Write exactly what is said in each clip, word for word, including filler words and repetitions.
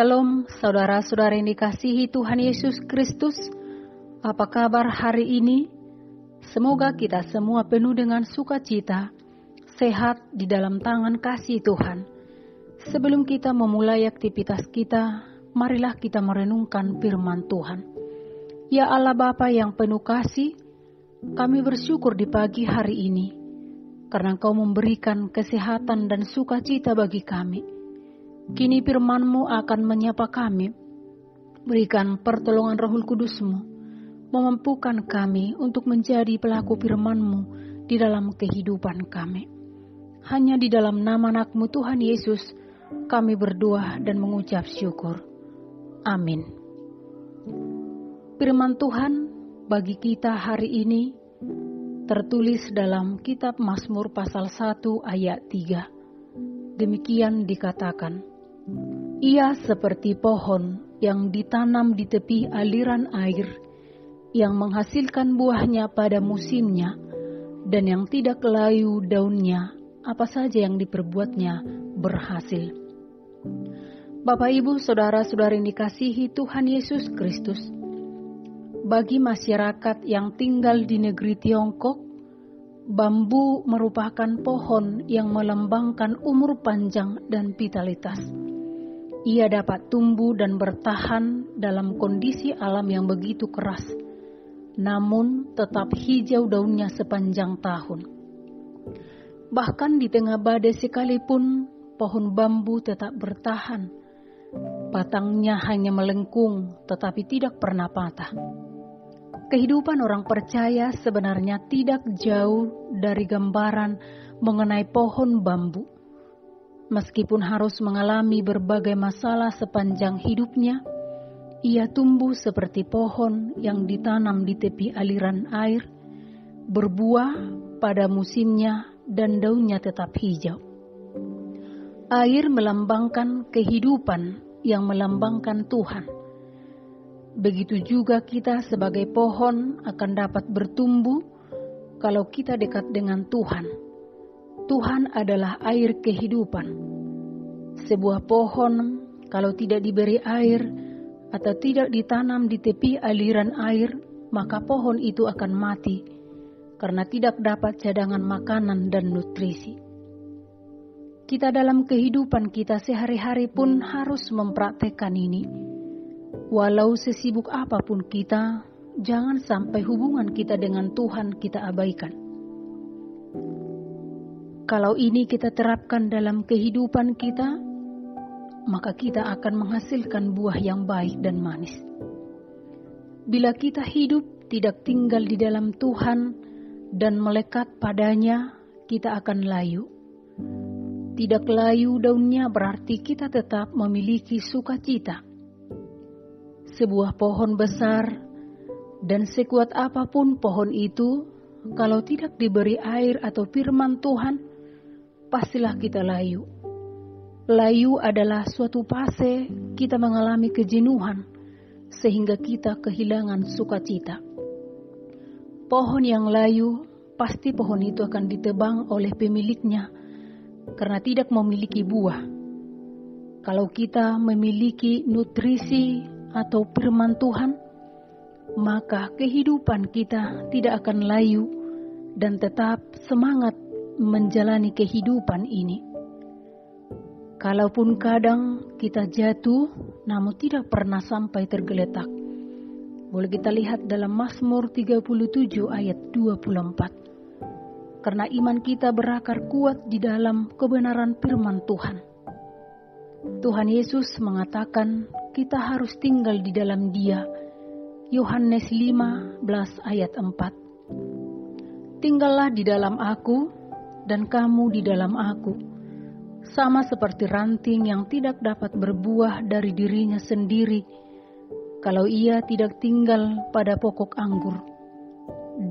Shalom, saudara-saudara yang dikasihi Tuhan Yesus Kristus. Apa kabar hari ini? Semoga kita semua penuh dengan sukacita, sehat di dalam tangan kasih Tuhan. Sebelum kita memulai aktivitas kita, marilah kita merenungkan firman Tuhan. Ya Allah Bapa yang penuh kasih, kami bersyukur di pagi hari ini, karena Engkau memberikan kesehatan dan sukacita bagi kami. Kini firman-Mu akan menyapa kami. Berikan pertolongan Roh Kudus-Mu, memampukan kami untuk menjadi pelaku firman-Mu di dalam kehidupan kami. Hanya di dalam nama anak-Mu Tuhan Yesus, kami berdoa dan mengucap syukur. Amin. Firman Tuhan bagi kita hari ini tertulis dalam kitab Mazmur pasal satu ayat tiga. Demikian dikatakan. Ia seperti pohon yang ditanam di tepi aliran air, yang menghasilkan buahnya pada musimnya, dan yang tidak layu daunnya, apa saja yang diperbuatnya berhasil. Bapak, Ibu, saudara-saudari yang dikasihi Tuhan Yesus Kristus, bagi masyarakat yang tinggal di negeri Tiongkok, bambu merupakan pohon yang melambangkan umur panjang dan vitalitas. Ia dapat tumbuh dan bertahan dalam kondisi alam yang begitu keras, namun tetap hijau daunnya sepanjang tahun. Bahkan di tengah badai sekalipun, pohon bambu tetap bertahan. Batangnya hanya melengkung, tetapi tidak pernah patah. Kehidupan orang percaya sebenarnya tidak jauh dari gambaran mengenai pohon bambu. Meskipun harus mengalami berbagai masalah sepanjang hidupnya, ia tumbuh seperti pohon yang ditanam di tepi aliran air, berbuah pada musimnya dan daunnya tetap hijau. Air melambangkan kehidupan yang melambangkan Tuhan. Begitu juga kita sebagai pohon akan dapat bertumbuh kalau kita dekat dengan Tuhan. Tuhan adalah air kehidupan. Sebuah pohon kalau tidak diberi air atau tidak ditanam di tepi aliran air, maka pohon itu akan mati karena tidak dapat cadangan makanan dan nutrisi. Kita dalam kehidupan kita sehari-hari pun harus mempraktekkan ini. Walau sesibuk apapun kita, jangan sampai hubungan kita dengan Tuhan kita abaikan. Kalau ini kita terapkan dalam kehidupan kita, maka kita akan menghasilkan buah yang baik dan manis. Bila kita hidup tidak tinggal di dalam Tuhan dan melekat padanya, kita akan layu. Tidak layu daunnya berarti kita tetap memiliki sukacita. Sebuah pohon besar dan sekuat apapun pohon itu, kalau tidak diberi air atau firman Tuhan, pastilah kita layu. Layu adalah suatu fase kita mengalami kejenuhan, sehingga kita kehilangan sukacita. Pohon yang layu, pasti pohon itu akan ditebang oleh pemiliknya, karena tidak memiliki buah. Kalau kita memiliki nutrisi atau firman Tuhan, maka kehidupan kita tidak akan layu dan tetap semangat menjalani kehidupan ini. Kalaupun kadang kita jatuh, namun tidak pernah sampai tergeletak. Boleh kita lihat dalam Mazmur tiga puluh tujuh ayat dua puluh empat. Karena iman kita berakar kuat di dalam kebenaran firman Tuhan. Tuhan Yesus mengatakan kita harus tinggal di dalam Dia. Yohanes lima belas ayat empat. Tinggallah di dalam Aku, dan kamu di dalam Aku, sama seperti ranting yang tidak dapat berbuah dari dirinya sendiri, kalau ia tidak tinggal pada pokok anggur.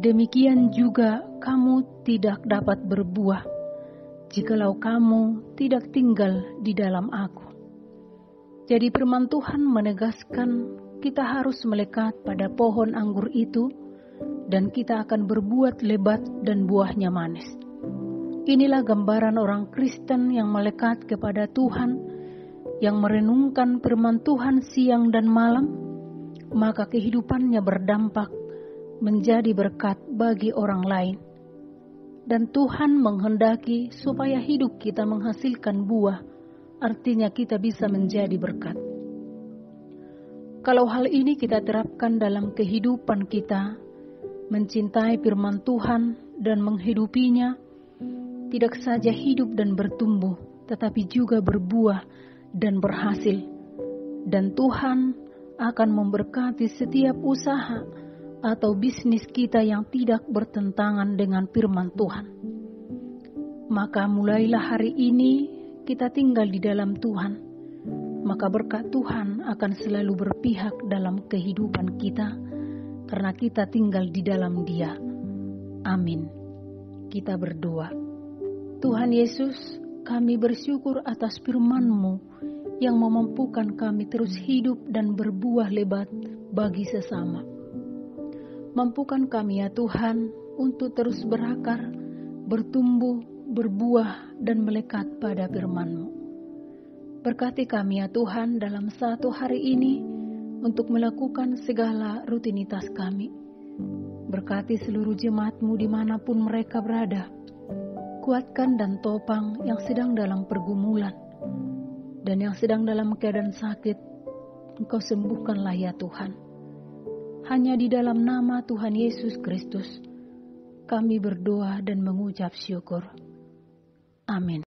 Demikian juga kamu tidak dapat berbuah, jikalau kamu tidak tinggal di dalam Aku. Jadi firman Tuhan menegaskan kita harus melekat pada pohon anggur itu, dan kita akan berbuat lebat dan buahnya manis. Inilah gambaran orang Kristen yang melekat kepada Tuhan, yang merenungkan firman Tuhan siang dan malam, maka kehidupannya berdampak menjadi berkat bagi orang lain. Dan Tuhan menghendaki supaya hidup kita menghasilkan buah, artinya kita bisa menjadi berkat. Kalau hal ini kita terapkan dalam kehidupan kita, mencintai firman Tuhan dan menghidupinya, tidak saja hidup dan bertumbuh, tetapi juga berbuah dan berhasil. Dan Tuhan akan memberkati setiap usaha atau bisnis kita yang tidak bertentangan dengan firman Tuhan. Maka mulailah hari ini kita tinggal di dalam Tuhan, maka berkat Tuhan akan selalu berpihak dalam kehidupan kita, karena kita tinggal di dalam Dia. Amin. Kita berdoa. Tuhan Yesus, kami bersyukur atas firman-Mu yang memampukan kami terus hidup dan berbuah lebat bagi sesama. Mampukan kami ya Tuhan untuk terus berakar, bertumbuh, berbuah, dan melekat pada firman-Mu. Berkati kami ya Tuhan dalam satu hari ini untuk melakukan segala rutinitas kami. Berkati seluruh jemaat-Mu dimanapun mereka berada. Kuatkan dan topang yang sedang dalam pergumulan dan yang sedang dalam keadaan sakit. Engkau sembuhkanlah ya Tuhan. Hanya di dalam nama Tuhan Yesus Kristus, kami berdoa dan mengucap syukur. Amin.